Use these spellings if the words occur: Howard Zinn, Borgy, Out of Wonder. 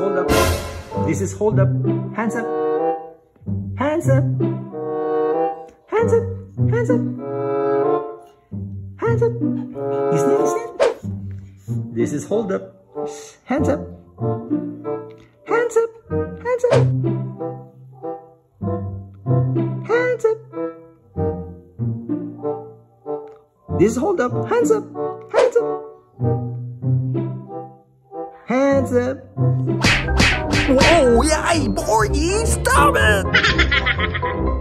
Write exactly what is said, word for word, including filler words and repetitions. hold up. This is hold up. Hands up. Hands up. Hands up. Hands up. Hands up. Isn't it? Isn't it? This is hold up. Hands up. Hands up. Hands up. Hands up. This is hold up. Hands up. Hands up. Hands up. Whoa, yay, Borgy, stop it!